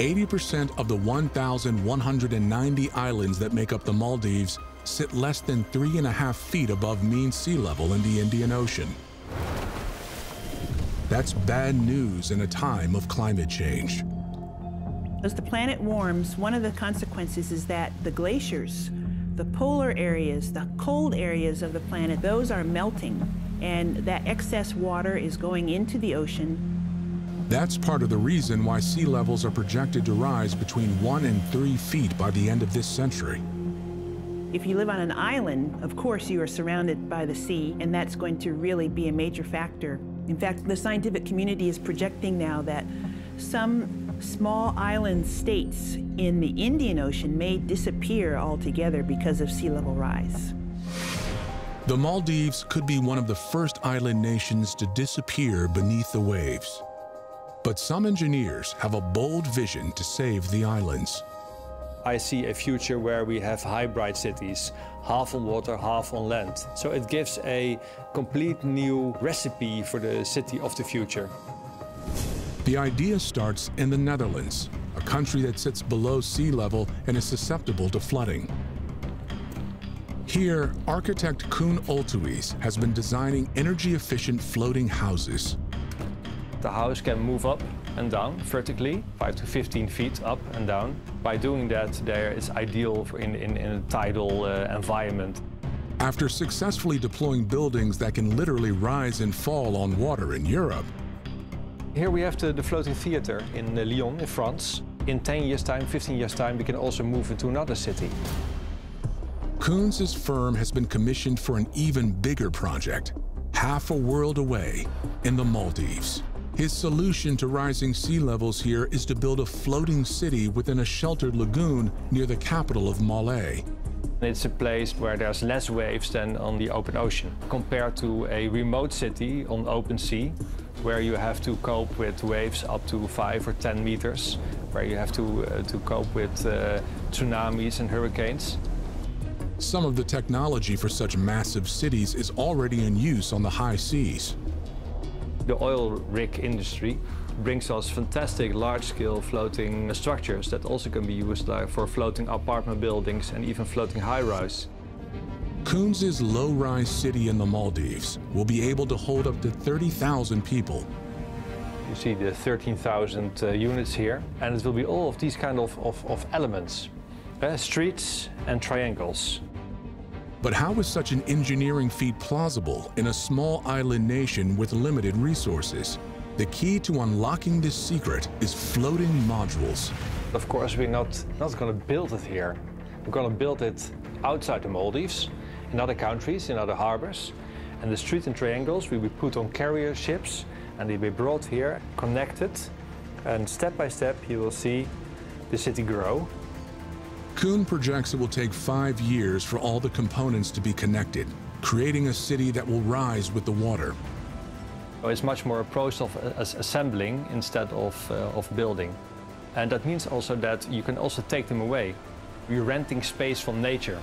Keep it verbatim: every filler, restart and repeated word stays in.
eighty percent of the one thousand one hundred ninety islands that make up the Maldives sit less than three and a half feet above mean sea level in the Indian Ocean. That's bad news in a time of climate change. As the planet warms, one of the consequences is that the glaciers, the polar areas, the cold areas of the planet, those are melting, and that excess water is going into the ocean. That's part of the reason why sea levels are projected to rise between one and three feet by the end of this century. If you live on an island, of course you are surrounded by the sea, and that's going to really be a major factor. In fact, the scientific community is projecting now that some small island states in the Indian Ocean may disappear altogether because of sea level rise. The Maldives could be one of the first island nations to disappear beneath the waves. But some engineers have a bold vision to save the islands. I see a future where we have hybrid cities, half on water, half on land. So it gives a complete new recipe for the city of the future. The idea starts in the Netherlands, a country that sits below sea level and is susceptible to flooding. Here, architect Koen Olthuis has been designing energy-efficient floating houses. The house can move up and down vertically, five to fifteen feet up and down. By doing that, there is ideal for in, in, in a tidal uh, environment. After successfully deploying buildings that can literally rise and fall on water in Europe. Here we have the, the floating theater in uh, Lyon in France. In ten years time, fifteen years time, we can also move into another city. Koen's firm has been commissioned for an even bigger project, half a world away in the Maldives. His solution to rising sea levels here is to build a floating city within a sheltered lagoon near the capital of Malé. It's a place where there's less waves than on the open ocean, compared to a remote city on open sea, where you have to cope with waves up to five or ten meters, where you have to, uh, to cope with uh, tsunamis and hurricanes. Some of the technology for such massive cities is already in use on the high seas. The oil rig industry brings us fantastic large-scale floating structures that also can be used for floating apartment buildings and even floating high-rise. Koen's low-rise city in the Maldives will be able to hold up to thirty thousand people. You see the thirteen thousand uh, units here, and it will be all of these kind of, of, of elements, uh, streets and triangles. But how is such an engineering feat plausible in a small island nation with limited resources? The key to unlocking this secret is floating modules. Of course, we're not, not going to build it here. We're going to build it outside the Maldives, in other countries, in other harbors. And the street and triangles will be put on carrier ships, and they'll be brought here, connected. And step by step, you will see the city grow. Koen projects it will take five years for all the components to be connected, creating a city that will rise with the water. It's much more a process of assembling instead of, uh, of building. And that means also that you can also take them away. You're renting space from nature.